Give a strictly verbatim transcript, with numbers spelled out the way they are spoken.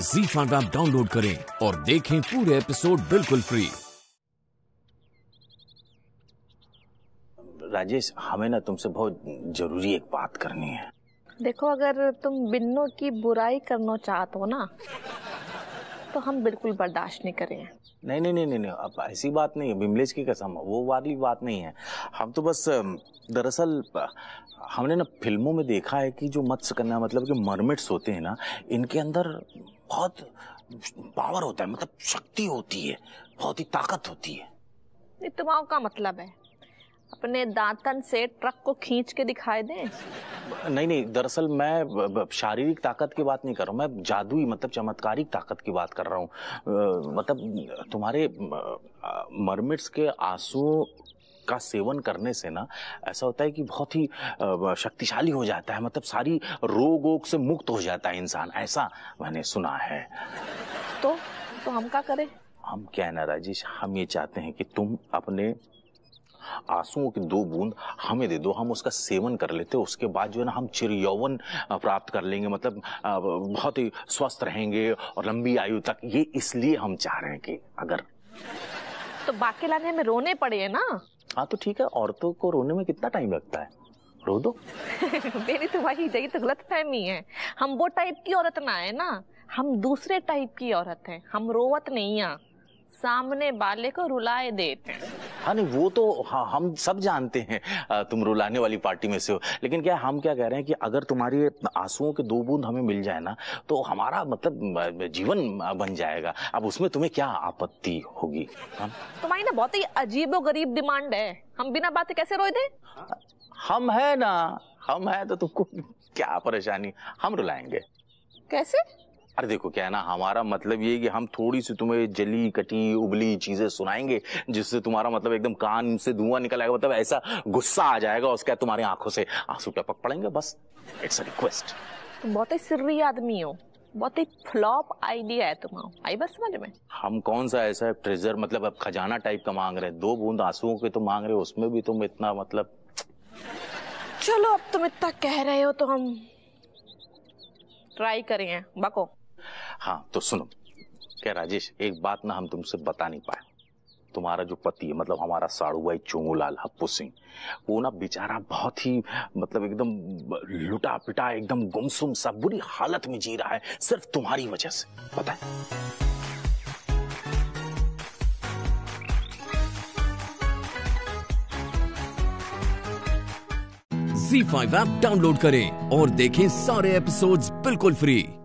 जी fan app download करें और देखें पूरे एपिसोड बिल्कुल फ्री। राजेश, हमें ना तुमसे बहुत जरूरी एक बात करनी है। देखो, अगर तुम बिन्नू की बुराई करना चाहते हो ना तो हम बिल्कुल बर्दाश्त नहीं करेंगे। नहीं नहीं नहीं नहीं अब ऐसी बात नहीं है, बिमलेश की कसम, वो वाली बात नहीं है। हम तो बस दरअसल हमने ना फिल्मों में देखा है कि जो मत्स्यकन्या मतलब जो मरमेड्स होते हैं ना, इनके अंदर बहुत पावर होता है, मतलब शक्ति होती है, बहुत ही ताकत होती है। तुम्हाओं का मतलब है अपने दांतन से ट्रक को खींच के दिखाई दें? नहीं नहीं, दरअसल मैं शारीरिक ताकत की बात नहीं कर रहा हूँ, मैं जादुई मतलब चमत्कारिक ताकत की बात कर रहा हूँ। मतलब तुम्हारे मरमिट्स के आंसू का सेवन करने से ना ऐसा होता है कि बहुत ही शक्तिशाली हो जाता है, मतलब सारी रोग वोग से मुक्त हो जाता है इंसान, ऐसा मैंने सुना है। तो तो हम क्या करें? हम क्या ना राजेश, हम ये चाहते हैं कि तुम अपने आंसुओं की दो बूंद हमें दे दो, हम उसका सेवन कर लेते, उसके बाद जो है ना हम चिर यौवन प्राप्त कर लेंगे, मतलब बहुत ही स्वस्थ रहेंगे और लंबी आयु तक। ये इसलिए हम चाह रहे हैं कि अगर तो बाकी लाने में रोने पड़े हैं ना। हाँ तो ठीक है, औरतों को रोने में कितना टाइम लगता है, रो दो। मेरी तो वही यही तो गलतफहमी है, हम वो टाइप की औरत ना है ना, हम दूसरे टाइप की औरत है, हम रोवत नहीं है, सामने वाले को रुलाए देते हैं। हाँ नहीं वो तो हाँ हम सब जानते हैं, तुम रुलाने वाली पार्टी में से हो, लेकिन क्या हम क्या कह रहे हैं कि अगर तुम्हारी आंसुओं के दो बूंद हमें मिल जाए ना तो हमारा मतलब जीवन बन जाएगा। अब उसमें तुम्हें क्या आपत्ति होगी? हाँ? तुम्हारी ना बहुत ही अजीब और गरीब डिमांड है, हम बिना बातें कैसे रोए दे। हम है ना, हम है तो तुमको क्या परेशानी, हम रुलाएंगे कैसे? अरे देखो क्या है ना, हमारा मतलब ये है कि हम थोड़ी सी तुम्हें जली कटी उबली चीजें सुनाएंगे जिससे तुम्हारा मतलब एकदम कान से धुआं निकल आएगा, मतलब ऐसा गुस्सा आ जाएगा, उसके तुम्हारी आंखों से आंसू टपक पड़ेंगे, बस। It's a request. तुम बहुत ही सिर्री आदमी हो, बहुत ही फ्लॉप आइडिया है तुम्हारा, आई बस समझ में। हम कौन सा ऐसा ट्रेजर मतलब अब खजाना टाइप का मांग रहे हैं? दो बूंद आंसुओं के तो मांग रहे हो, उसमें भी तुम इतना मतलब। चलो अब तुम इतना कह रहे हो तो हम ट्राई करेंगे, बको। हाँ तो सुनो क्या राजेश, एक बात ना हम तुमसे बता नहीं पाए, तुम्हारा जो पति है मतलब हमारा साड़ू भाई चंगूलाल हप्पू सिंह, वो ना बेचारा बहुत ही मतलब एकदम लुटा पिटा एकदम गुमसुम सा बुरी हालत में जी रहा है, सिर्फ तुम्हारी वजह से, पता है? ज़ी फाइव ऐप डाउनलोड करें और देखें सारे एपिसोड्स बिल्कुल फ्री।